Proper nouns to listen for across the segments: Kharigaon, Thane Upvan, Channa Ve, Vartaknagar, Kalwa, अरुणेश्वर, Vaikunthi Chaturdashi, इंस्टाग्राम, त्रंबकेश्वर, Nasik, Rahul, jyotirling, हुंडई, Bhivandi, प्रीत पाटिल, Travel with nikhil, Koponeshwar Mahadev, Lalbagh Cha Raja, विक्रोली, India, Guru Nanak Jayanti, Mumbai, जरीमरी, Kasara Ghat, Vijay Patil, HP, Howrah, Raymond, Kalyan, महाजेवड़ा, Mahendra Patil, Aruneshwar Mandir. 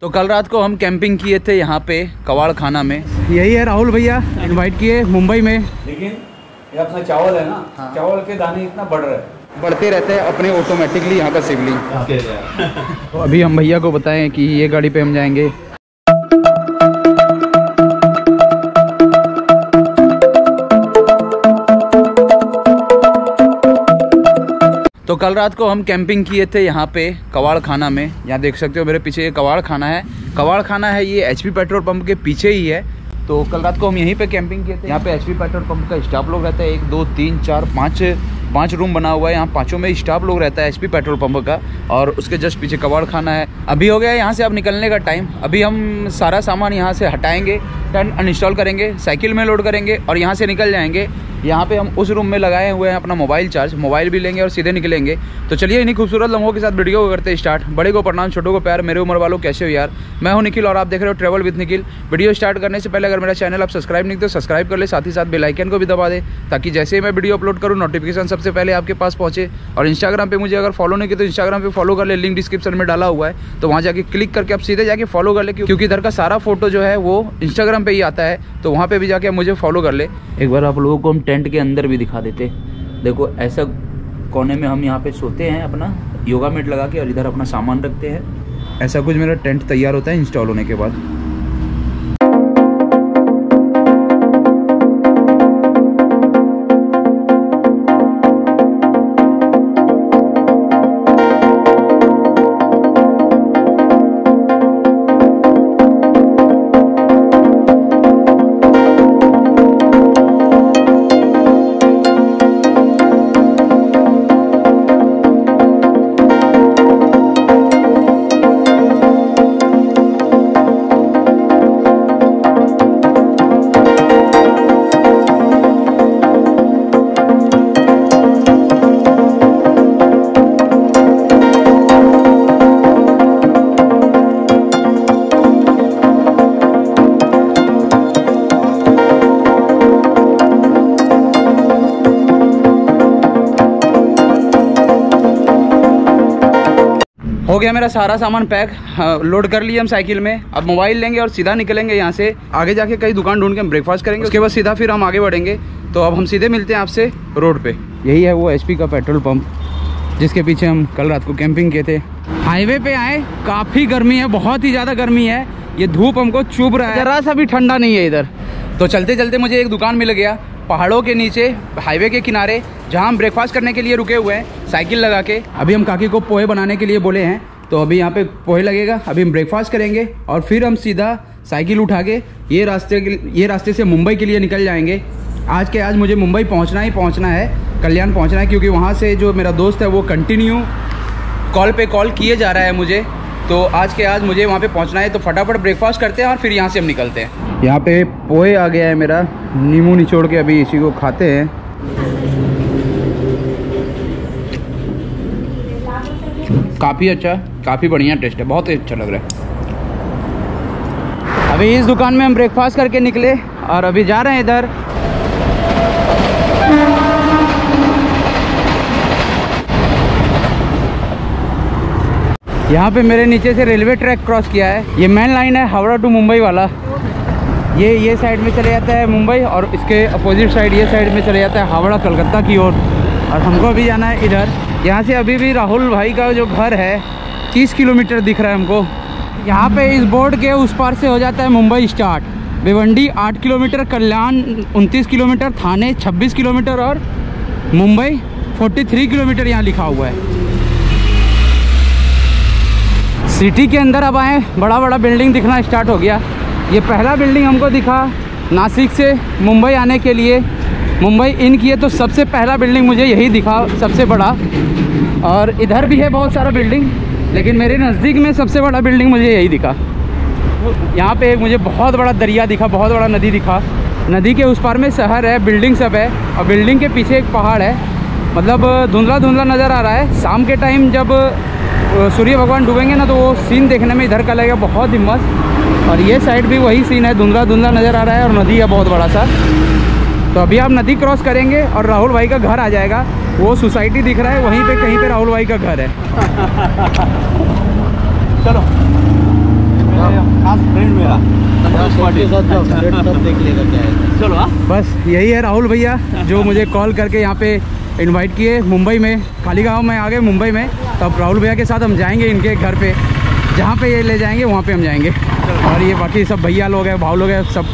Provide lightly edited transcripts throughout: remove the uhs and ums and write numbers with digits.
तो कल रात को हम कैंपिंग किए थे यहाँ पे कवाड़ खाना में। यही है राहुल भैया इनवाइट किए मुंबई में। लेकिन ये अपना चावल है ना, हाँ। चावल के दाने इतना बढ़ रहे हैं, बढ़ते रहते हैं अपने ऑटोमेटिकली यहाँ का सिबलिंग। तो अभी हम भैया को बताएं कि ये गाड़ी पे हम जाएंगे। तो कल रात को हम कैंपिंग किए थे यहाँ पे कवाड़ खाना में। यहाँ देख सकते हो मेरे पीछे ये कवाड़ खाना है। कवाड़ खाना है ये HP पेट्रोल पंप के पीछे ही है। तो कल रात को हम यहीं पे कैंपिंग किए थे। यहाँ पे HP पेट्रोल पंप का स्टाफ लोग रहता है, 1 2 3 4 5 रूम बना हुआ है। यहाँ पाँचों में स्टाफ लोग रहता है HP पेट्रोल पंप का, और उसके जस्ट पीछे कवाड़ खाना है। अभी हो गया है यहाँ से अब निकलने का टाइम। अभी हम सारा सामान यहाँ से हटाएंगे, टर्न अनइंस्टॉल करेंगे, साइकिल में लोड करेंगे और यहाँ से निकल जाएंगे। यहाँ पे हम उस रूम में लगाए हुए हैं अपना मोबाइल चार्ज, मोबाइल भी लेंगे और सीधे निकलेंगे। तो चलिए इन्हीं खूबसूरत लम्हों के साथ वीडियो को करते स्टार्ट। बड़े को प्रणाम, छोटों को प्यार, मेरे उम्र वालों कैसे हो यार। मैं हूं निखिल और आप देख रहे हो travel with Nikhil. Video start करने से पहले अगर मेरा चैनल आप सब्सक्राइब नहीं तो सब्सक्राइब कर ले, साथ ही साथ बेल आइकन को भी दबा दे ताकि जैसे ही मैं वीडियो अपलोड करूँ नोटिफिकेशन सबसे पहले आपके पास पहुँचे। और इंस्टाग्राम पर मुझे अगर फॉलो नहीं किया तो इंस्टाग्राम पर फॉलो कर ले, लिंक डिस्क्रिप्शन में डाला हुआ है। तो वहाँ जाके क्लिक करके आप सीधे जाके फॉलो कर ले, क्योंकि इधर का सारा फोटो जो है वो इंस्टाग्राम पर ही आता है। तो वहाँ पर भी जाके मुझे फॉलो कर ले। एक बार आप लोगों को हम टेंट के अंदर भी दिखा देते। देखो ऐसा कोने में हम यहाँ पे सोते हैं अपना योगा मैट लगा के, और इधर अपना सामान रखते हैं। ऐसा कुछ मेरा टेंट तैयार होता है इंस्टॉल होने के बाद। हो गया मेरा सारा सामान पैक, लोड कर लिए हम साइकिल में। अब मोबाइल लेंगे और सीधा निकलेंगे यहाँ से। आगे जाके कई दुकान ढूंढ के हम ब्रेकफास्ट करेंगे, उसके बाद सीधा फिर हम आगे बढ़ेंगे। तो अब हम सीधे मिलते हैं आपसे रोड पे। यही है वो HP का पेट्रोल पंप जिसके पीछे हम कल रात को कैंपिंग किए थे। हाईवे पे आए, काफ़ी गर्मी है, बहुत ही ज़्यादा गर्मी है। ये धूप हमको चुभ रहा है, ज़रा सा भी ठंडा नहीं है इधर। तो चलते चलते मुझे एक दुकान मिल गया पहाड़ों के नीचे हाईवे के किनारे, जहाँ हम ब्रेकफास्ट करने के लिए रुके हुए हैं साइकिल लगा के। अभी हम काकी को पोहे बनाने के लिए बोले हैं, तो अभी यहाँ पे पोहे लगेगा। अभी हम ब्रेकफास्ट करेंगे और फिर हम सीधा साइकिल उठा के ये रास्ते से मुंबई के लिए निकल जाएंगे। आज के आज मुझे मुंबई पहुँचना ही पहुँचना है, कल्याण पहुँचना है, क्योंकि वहाँ से जो मेरा दोस्त है वो कंटिन्यू कॉल पर कॉल किए जा रहा है मुझे। तो आज के आज मुझे वहाँ पर पहुँचना है। तो फटाफट ब्रेकफास्ट करते हैं और फिर यहाँ से हम निकलते हैं। यहाँ पर पोहे आ गया है मेरा, नींबू निचोड़ के अभी इसी को खाते हैं। काफ़ी अच्छा, काफ़ी बढ़िया टेस्ट है, बहुत ही अच्छा लग रहा है। अभी इस दुकान में हम ब्रेकफास्ट करके निकले और अभी जा रहे हैं इधर। यहाँ पे मेरे नीचे से रेलवे ट्रैक क्रॉस किया है। ये मेन लाइन है हावड़ा टू मुंबई वाला। ये साइड में चले जाता है मुंबई, और इसके अपोजिट साइड ये साइड में चले जाता है हावड़ा कलकत्ता की ओर। और हमको अभी जाना है इधर। यहाँ से अभी भी राहुल भाई का जो घर है 30 किलोमीटर दिख रहा है हमको। यहाँ पे इस बोर्ड के उस पार से हो जाता है Mumbai start, Bhiwandi 8 kilometre, Kalyan 29 kilometre, Thane 26 kilometre और मुंबई 43 किलोमीटर यहाँ लिखा हुआ है। सिटी के अंदर अब आए, बड़ा बड़ा बिल्डिंग दिखना स्टार्ट हो गया। ये पहला बिल्डिंग हमको दिखा नासिक से मुंबई आने के लिए, मुंबई इन किए तो सबसे पहला बिल्डिंग मुझे यही दिखा सबसे बड़ा। और इधर भी है बहुत सारा बिल्डिंग, लेकिन मेरे नज़दीक में सबसे बड़ा बिल्डिंग मुझे यही दिखा। यहाँ पे एक मुझे बहुत बड़ा दरिया दिखा, बहुत बड़ा नदी दिखा। नदी के उस पार में शहर है, बिल्डिंग सब है, और बिल्डिंग के पीछे एक पहाड़ है। मतलब धुंधला धुंधला नज़र आ रहा है। शाम के टाइम जब सूर्य भगवान डूबेंगे ना तो वो सीन देखने में इधर का लगेगा बहुत ही मस्त। और ये साइड भी वही सीन है, धुंधला धुंधला नज़र आ रहा है और नदी है बहुत बड़ा सा। तो अभी आप नदी क्रॉस करेंगे और राहुल भाई का घर आ जाएगा। वो सोसाइटी दिख रहा है, वहीं पे कहीं पे राहुल भाई का घर है। चलो चलो बस यही है राहुल भैया जो मुझे कॉल करके यहाँ पे इनवाइट किए मुंबई में, खालीगांव में आ गए मुंबई में। तो अब राहुल भैया के साथ हम जाएंगे इनके घर पे, जहाँ पे ये ले जाएंगे वहाँ पे हम जाएंगे। और ये बाकी सब भैया लोग हैं, भाव लोग हैं, सब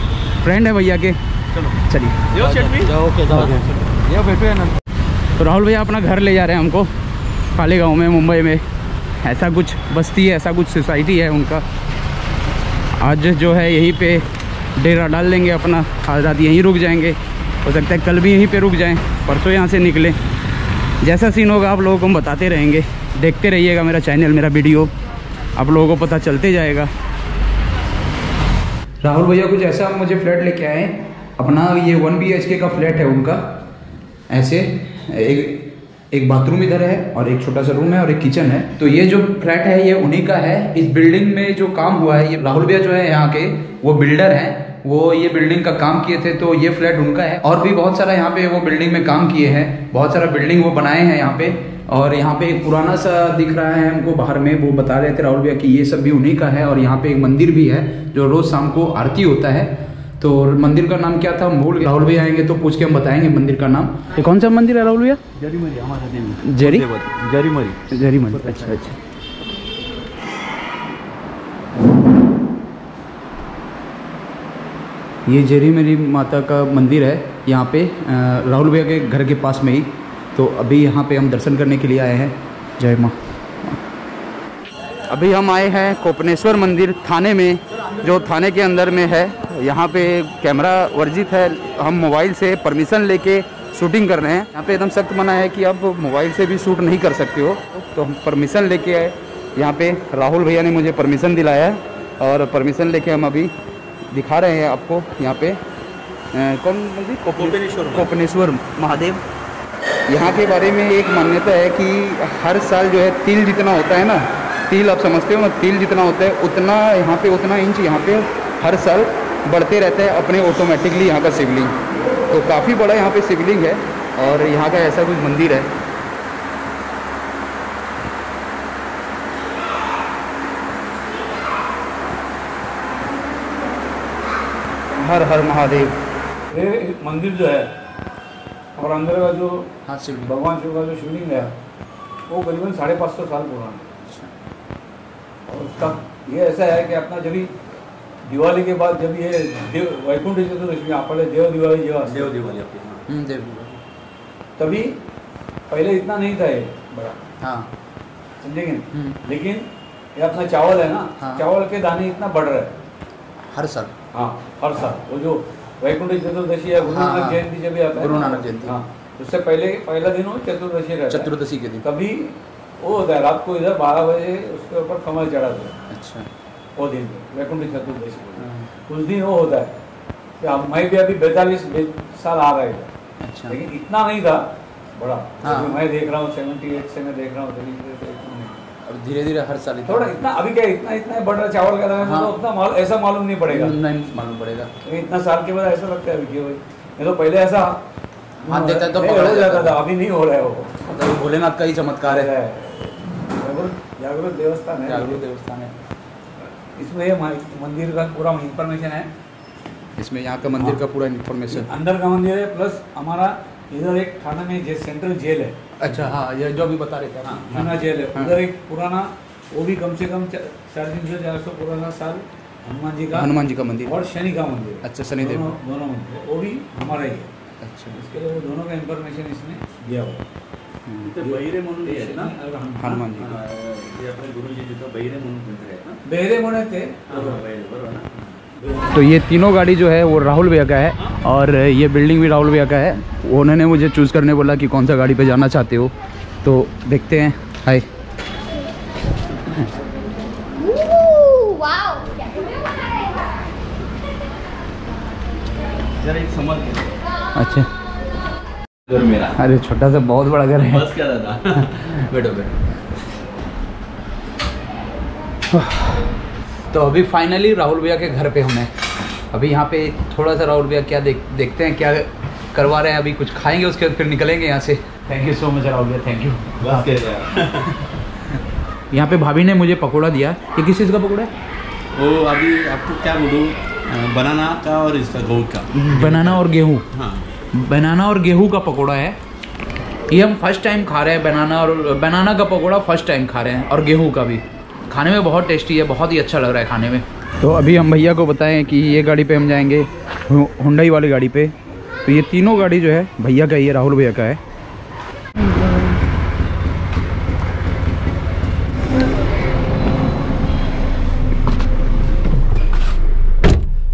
फ्रेंड है भैया के। चलिए तो राहुल भैया अपना घर ले जा रहे हैं हमको, खालीगांव में मुंबई में। ऐसा कुछ बस्ती है, ऐसा कुछ सोसाइटी है उनका। आज जो है यहीं पे डेरा डाल लेंगे अपना, आज रात यहीं रुक जाएंगे। हो सकता है कल भी यहीं पे रुक जाएं, परसों यहाँ से निकलें। जैसा सीन होगा आप लोगों को हम बताते रहेंगे। देखते रहिएगा मेरा चैनल, मेरा वीडियो, आप लोगों को पता चलते जाएगा। राहुल भैया कुछ ऐसा मुझे फ्लैट लेके आए अपना, ये 1 BHK का फ्लैट है उनका। ऐसे एक बाथरूम इधर है और एक छोटा सा रूम है और एक किचन है। तो ये जो फ्लैट है ये उन्हीं का है। इस बिल्डिंग में जो काम हुआ है, ये राहुल भैया जो है यहाँ के वो बिल्डर हैं, वो ये बिल्डिंग का काम किए थे। तो ये फ्लैट उनका है। और भी बहुत सारा यहाँ पे वो बिल्डिंग में काम किए हैं, बहुत सारा बिल्डिंग वो बनाए हैं यहाँ पे। और यहाँ पे एक पुराना सा दिख रहा है हमको बाहर में, वो बता रहे थे राहुल भैया कि ये सब भी उन्हीं का है। और यहाँ पे एक मंदिर भी है जो रोज शाम को आरती होता है। तो मंदिर का नाम क्या था हम भूल गए, राहुल भैया आएंगे तो पूछ के हम बताएंगे मंदिर का नाम। ये कौन सा मंदिर है राहुल भैया? जरीमरी, हमारा जरीमरी। अच्छा अच्छा, ये जरीमरी माता का मंदिर है यहाँ पे राहुल भैया के घर के पास में ही। तो अभी यहाँ पे हम दर्शन करने के लिए आए हैं। जय माँ। अभी हम आए हैं कोपनेश्वर मंदिर थाने में, जो थाने के अंदर में है। यहाँ पे कैमरा वर्जित है, हम मोबाइल से परमिशन लेके शूटिंग कर रहे हैं। यहाँ पे एकदम सख्त मना है कि आप मोबाइल से भी शूट नहीं कर सकते हो। तो हम परमिशन लेके आए यहाँ पे, राहुल भैया ने मुझे परमिशन दिलाया है। और परमिशन लेके हम अभी दिखा रहे हैं आपको यहाँ पे कौन मंदिर, कोपोनेश्वर महादेव। यहाँ के बारे में एक मान्यता है कि हर साल जो है तिल जितना होता है ना, तिल आप समझते हो ना, तिल जितना होता है उतना यहाँ पे, उतना इंच यहाँ पे हर साल बढ़ते रहता है अपने ऑटोमेटिकली यहाँ का शिवलिंग। तो काफ़ी बड़ा यहाँ पे शिवलिंग है और यहाँ का ऐसा कुछ मंदिर है। हर हर महादेव। ये मंदिर जो है और अंदर का जो भगवान शिव का जो शिवलिंग है वो करीबन 550 साल पुराना है। और उसका ये ऐसा है कि अपना जब दिवाली के बाद जब ये वैकुंठ चतुर्दशी आपने देव दिवाली तभी, पहले इतना नहीं था ये बड़ा, हाँ समझेंगे। लेकिन ये अपना चावल है ना, चावल के दाने इतना बढ़ रहा है हर साल। हाँ हर साल वो जो वैकुंठ चतुर्दशी है, गुरु नानक जयंती जब आता है, गुरु नानक जयंती, हाँ उससे पहले पहला दिन हो चतुर्दशी रहता है, चतुर्दशी के दिन तभी वो होता है। रात को इधर 12 बजे उसके ऊपर कमल चढ़ाते हैं। अच्छा, वो दिन वैकुंठ चतुर्दशी उस दिन वो होता है। मैं भी अभी 42 साल आ रहा है, लेकिन इतना नहीं था बड़ा। मैं देख रहा हूँ 78 से मैं देख रहा हूँ, धीरे धीरे हर साल थोड़ा इतना, अभी क्या इतना इतना बढ़ रहा चावल का दाना, तो उतना ऐसा मालूम नहीं पड़ेगा, नहीं मालूम पड़ेगा इतना साल के बाद। ऐसा लगता है अभी कि तो पहले ऐसा हाथ देता है तो पकड़ जाता था, अभी नहीं हो रहा है वो। तो भोलेनाथ का ही चमत्कार है, जागरूक देवस्थान है, जागरूक देवस्थान है। इसमें ये मंदिर का पूरा इंफॉर्मेशन है, इसमें यहाँ का मंदिर का पूरा इंफॉर्मेशन, अंदर का मंदिर है। प्लस हमारा इधर एक थाना में सेंट्रल जेल है। अच्छा हाँ, ये जो अभी बता रहे थे, हाँ थाना जेल है उधर। एक पुराना वो भी कम से कम 350-400 पुराना साल हनुमान जी का मंदिर और शनि का मंदिर। अच्छा, शनि देव दोनों मंदिर, वो भी हमारा ही है। अच्छा, इसके लिए वो दोनों का इंफॉर्मेशन इसमें दिया हुआ है। बहिरे मंदिर है ना हनुमान जी का, ये अपने गुरु जी का बहिरे मंदिर है, बहिरे मंदिर। तो ये तीनों गाड़ी जो है वो राहुल भैया का है और ये बिल्डिंग भी राहुल भैया का है। उन्होंने मुझे चूज़ करने बोला कि कौन सा गाड़ी पे जाना चाहते हो, तो देखते हैं। हाय, अच्छा घर मेरा, अरे छोटा सा बहुत बड़ा घर है, बस क्या था। बैठो बैठो। तो अभी फाइनली राहुल भैया के घर पे हम हैं। अभी यहाँ पे थोड़ा सा राहुल भैया क्या देखते हैं क्या करवा रहे हैं, अभी कुछ खाएंगे उसके बाद फिर निकलेंगे यहाँ से। Thank you so much Rahul भैया, थैंक यू। यहाँ पे भाभी ने मुझे पकोड़ा दिया, ये किस चीज़ का पकोड़ा है वो अभी आपको क्या बोलूँ, बनाना का और इसका गेहूँ का, बनाना और गेहूँ, हाँ बनाना और गेहूँ का पकौड़ा है। ये हम फर्स्ट टाइम खा रहे हैं, बनाना और बनाना का पकौड़ा फर्स्ट टाइम खा रहे हैं और गेहूँ का भी। खाने में बहुत टेस्टी है, बहुत ही अच्छा लग रहा है खाने में। तो अभी हम भैया को बताएं कि ये गाड़ी पे हम जाएंगे, हुंडई वाली गाड़ी पे। तो ये तीनों गाड़ी जो है भैया का ही है, राहुल भैया का है।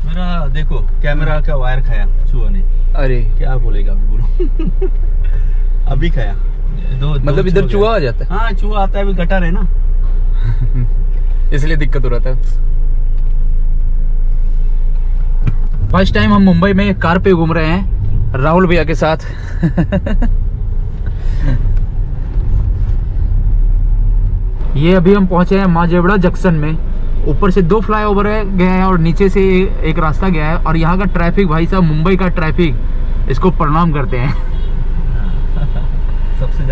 मेरा देखो कैमरा का वायर खाया चूहा ने। अरे क्या बोलेगा अभी, बोलो। अभी खाया दो, मतलब इधर चूहा आ जाता है। हाँ चूहा आता है, अभी गटर है ना। इसलिए दिक्कत हो रहा था। फर्स्ट टाइम हम मुंबई में कार पे घूम रहे हैं राहुल भैया के साथ। ये अभी हम पहुंचे हैं महाजेवड़ा जंक्शन में। ऊपर से दो फ्लाईओवर गया है और नीचे से एक रास्ता गया है। और यहाँ का ट्रैफिक भाई साहब, मुंबई का ट्रैफिक, इसको प्रणाम करते हैं। सबसे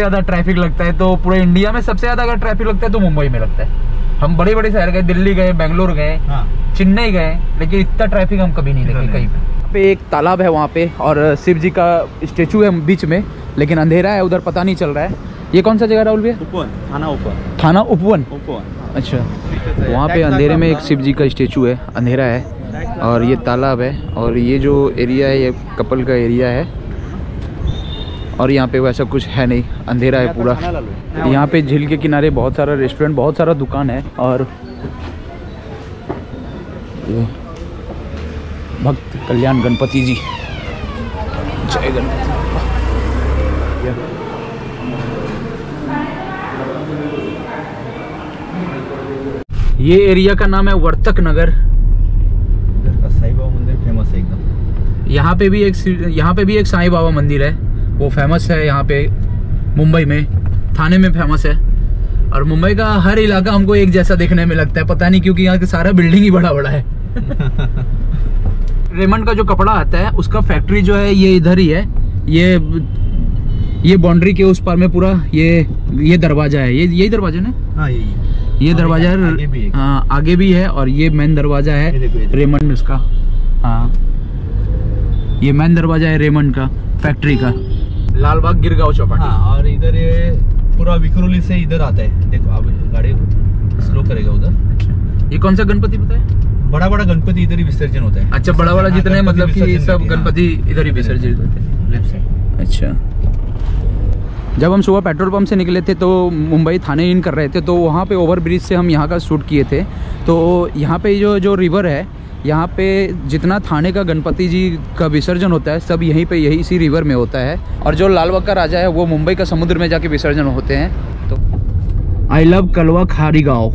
ज्यादा ट्रैफिक लगता है, तो पूरे इंडिया में सबसे ज्यादा अगर ट्रैफिक लगता है तो मुंबई में लगता है। हम बड़े बड़े शहर गए, दिल्ली गए, बेंगलोर गए, हाँ। चेन्नई गए, लेकिन इतना ट्रैफिक हम कभी नहीं देखे कहीं पे। एक तालाब है वहाँ पे और शिव जी का स्टेचू है बीच में, लेकिन अंधेरा है उधर, पता नहीं चल रहा है। ये कौन सा जगह राहुल भैया? उपवन, थाना उपवन। थाना उपवन, अच्छा। वहाँ पे अंधेरे में एक शिव जी का स्टेचू है, अंधेरा है, और ये तालाब है, और ये जो एरिया है ये कपल का एरिया है। और यहाँ पे वैसा कुछ है नहीं, अंधेरा है पूरा। यहाँ पे झील के किनारे बहुत सारा रेस्टोरेंट, बहुत सारा दुकान है, और भक्त कल्याण गणपति जी, जय गणपति। ये एरिया का नाम है वर्तकनगर। इधर का साईं बाबा मंदिर फेमस है एकदम। यहाँ पे भी एक साईं बाबा मंदिर है, वो फेमस है यहाँ पे मुंबई में, थाने में फेमस है। और मुंबई का हर इलाका हमको एक जैसा देखने में लगता है, पता नहीं क्योंकि यहाँ का सारा बिल्डिंग ही बड़ा बड़ा है। रेमंड का जो कपड़ा आता है उसका फैक्ट्री जो है ये इधर ही है। ये बाउंड्री के उस पार में पूरा ये दरवाजा है, यही दरवाजा ना, हाँ ये दरवाजा है, आगे भी है। और ये मेन दरवाजा है रेमंड उसका, हाँ ये मेन दरवाजा है रेमंड का फैक्ट्री का, लालबाग गिरगांव चौपाटी। हाँ, और इधर ये पूरा विक्रोली से इधर आता है। देखो आप गाड़ी स्लो करेगा उधर। अच्छा, ये कौन सा गणपति पता है? बड़ा बड़ा गणपति इधर ही विसर्जन होता है। अच्छा, बड़ा बड़ा जितने, मतलब कि सब गणपति इधर ही विसर्जित होते हैं, लेफ्ट साइड। अच्छा, जब हम सुबह पेट्रोल पंप से निकले थे तो मुंबई थाने इन कर रहे थे, तो वहाँ पे ओवर ब्रिज से हम यहाँ का शूट किए थे। तो यहाँ पे जो रिवर है, यहाँ पे जितना थाने का गणपति जी का विसर्जन होता है सब यहीं इसी रिवर में होता है। और जो लालबाग का राजा है वो मुंबई का समुद्र में जाके विसर्जन होते हैं। तो आई लव कलवा खारीगांव,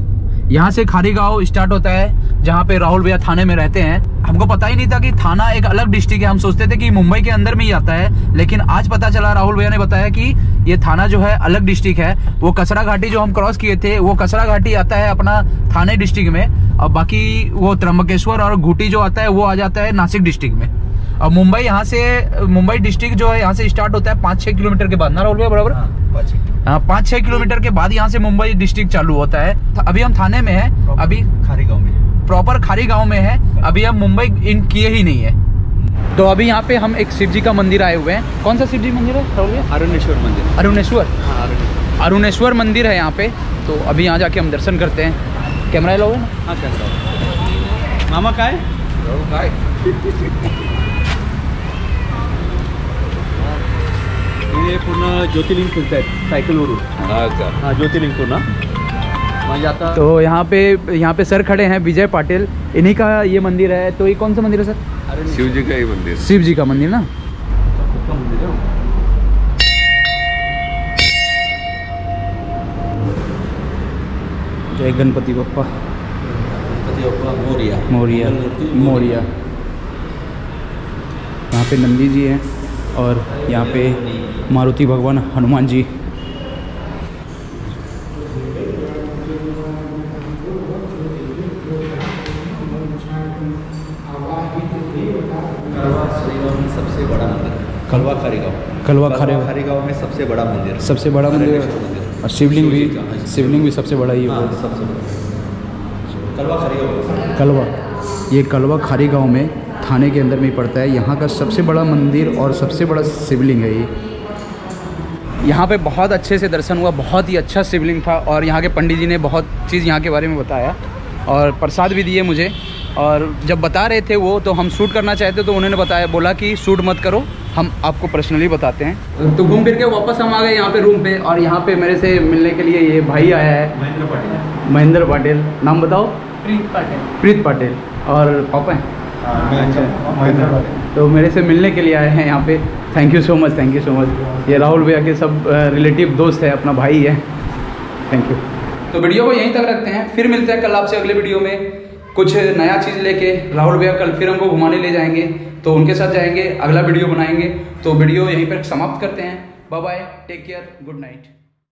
यहाँ से खारीगांव स्टार्ट होता है जहाँ पे राहुल भैया थाने में रहते हैं। हमको पता ही नहीं था कि थाना एक अलग डिस्ट्रिक्ट है, हम सोचते थे कि मुंबई के अंदर में ही आता है, लेकिन आज पता चला, राहुल भैया ने बताया कि ये थाना जो है अलग डिस्ट्रिक्ट है। वो कसरा घाटी जो हम क्रॉस किए थे वो कसरा घाटी आता है अपना थाने डिस्ट्रिक्ट में, और बाकी वो त्रंबकेश्वर और घोटी जो आता है वो आ जाता है नासिक डिस्ट्रिक्ट में। और मुंबई यहाँ से, मुंबई डिस्ट्रिक्ट जो है यहाँ से स्टार्ट होता है 5-6 किलोमीटर के बाद ना राहुल भैया, बराबर? हाँ, 5-6 किलोमीटर के बाद यहाँ से मुंबई डिस्ट्रिक्ट चालू होता है। अभी हम थाने में है, अभी खारीगांव में, प्रॉपर खारीगांव में है, अभी हम मुंबई इन किए ही नहीं है। तो अभी यहाँ पे हम एक शिव जी का मंदिर आए हुए हैं। कौन सा शिव जी मंदिर है? अरुणेश्वर मंदिर। अरुणेश्वर, हाँ अरुणेश्वर मंदिर है यहाँ पे। तो अभी यहाँ जाके हम दर्शन करते हैं। कैमरा लोगे ना? हाँ कैमरा। मामा का है? ये पूर्ण ज्योतिर्लिंग खुलता है साइकिल वरून। हाँ ज्योतिर्लिंग पूर्ण। तो यहाँ पे सर खड़े हैं विजय पाटिल, इन्हीं का ये मंदिर है। तो ये कौन सा मंदिर है सर? शिव जी का ही मंदिर। शिव जी का मंदिर ना, तो मंदिर है। जय गणपति बप्पा मोरिया मोरिया मोरिया। यहाँ पे नंदी जी हैं और यहाँ पे मारुति भगवान हनुमान जी। कलवा खारीगांव, कलवा खारीगांव में सबसे बड़ा मंदिर, सबसे बड़ा मंदिर। और शिवलिंग भी, शिवलिंग भी सबसे बड़ा ही है। कलवा खारीगांव, कलवा ये कलवा खारीगाँव में थाने के अंदर में पड़ता है। यहाँ का सबसे बड़ा मंदिर और सबसे बड़ा शिवलिंग है ये। यहाँ पे बहुत अच्छे से दर्शन हुआ, बहुत ही अच्छा शिवलिंग था और यहाँ के पंडित जी ने बहुत चीज़ यहाँ के बारे में बताया और प्रसाद भी दिए मुझे। और जब बता रहे थे वो, तो हम शूट करना चाहते तो उन्होंने बताया, बोला कि शूट मत करो, हम आपको पर्सनली बताते हैं। तो घूम फिर के वापस हम आ गए यहाँ पे रूम पे। और यहाँ पे मेरे से मिलने के लिए ये भाई आया है, महेंद्र पाटिल। नाम बताओ? प्रीत पाटिल। और पापा हैं। तो मेरे से मिलने के लिए आए हैं यहाँ पे। Thank you so much. ये राहुल भैया के सब रिलेटिव दोस्त है, अपना भाई है। Thank you. तो वीडियो को यहीं तक रखते हैं, फिर मिलते हैं कल आपसे अगले वीडियो में कुछ नया चीज़ लेके। राहुल भैया कल फिर हमको घुमाने ले जाएंगे, तो उनके साथ जाएंगे, अगला वीडियो बनाएंगे। तो वीडियो यहीं पर समाप्त करते हैं। Bye bye, take care, good night.